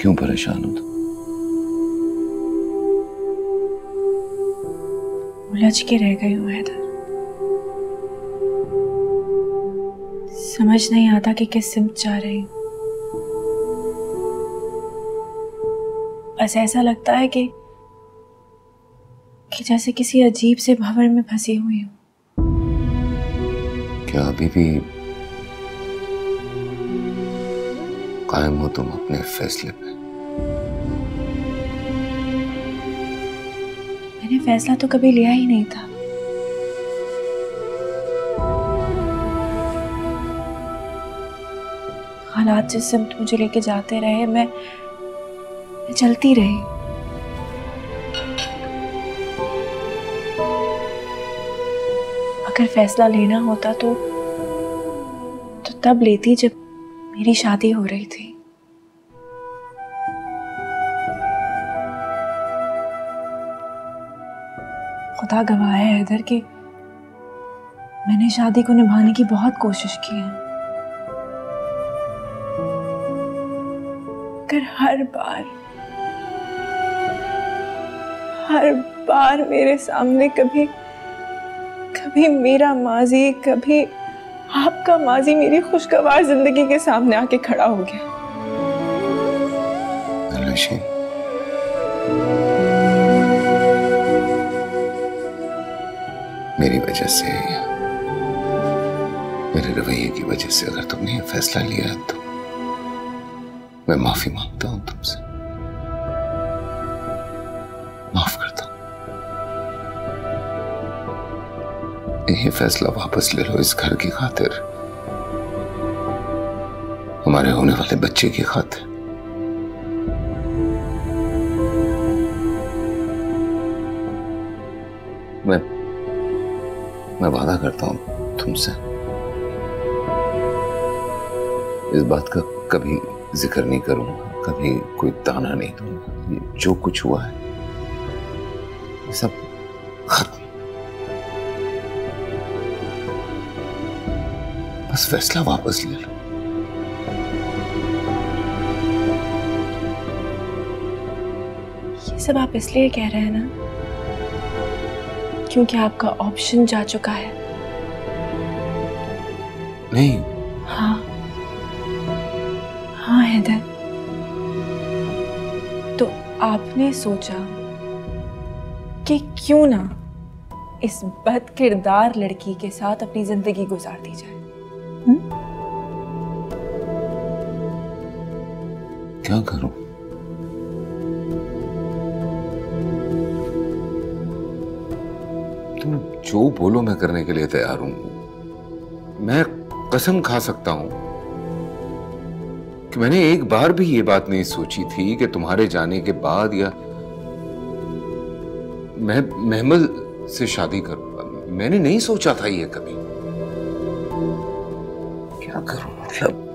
क्यों परेशान हो तुम? उलझ के रह गई हूँ हैदर, समझ नहीं आता कि किस सिमत जा रही हूँ। बस ऐसा लगता है कि जैसे किसी अजीब से भंवर में फंसी हुई हूँ। क्या अभी भी कायम हो तुम अपने फैसले पे? मैंने फैसला तो कभी लिया ही नहीं था। हालात जिस सिमत मुझे लेके जाते रहे, मैं चलती रही। अगर फैसला लेना होता तो तब लेती जब मेरी शादी हो रही थी। खुदा गवाह है हैदर कि मैंने शादी को निभाने की बहुत कोशिश की है, मगर हर बार मेरे सामने कभी मेरा माजी, कभी आपका माजी मेरी खुशगवार जिंदगी के सामने आके खड़ा हो गया। मेरी वजह से, मेरे रवैये की वजह से अगर तुमने ये फैसला लिया है तो मैं माफी मांगता हूं तुमसे, माफ करता हूं। ये फैसला वापस ले लो, इस घर की खातिर, हमारे होने वाले बच्चे की खातिर। मैं वादा करता हूं तुमसे इस बात का कभी जिक्र नहीं करूंगा, कभी कोई ताना नहीं दूंगा। जो कुछ हुआ है सब खत्म, बस फैसला वापस ले लो। ये सब आप इसलिए कह रहे हैं ना क्योंकि आपका ऑप्शन जा चुका है? नहीं। हाँ हाँ हैदर, तो आपने सोचा कि क्यों ना इस बदकिरदार लड़की के साथ अपनी जिंदगी गुजार दी जाए। क्या करूं, तुम जो बोलो मैं करने के लिए तैयार हूं। मैं कसम खा सकता हूं कि मैंने एक बार भी ये बात नहीं सोची थी कि तुम्हारे जाने के बाद या मैं महमल से शादी करूंगा। मैंने नहीं सोचा था ये कभी। क्या करूं, मतलब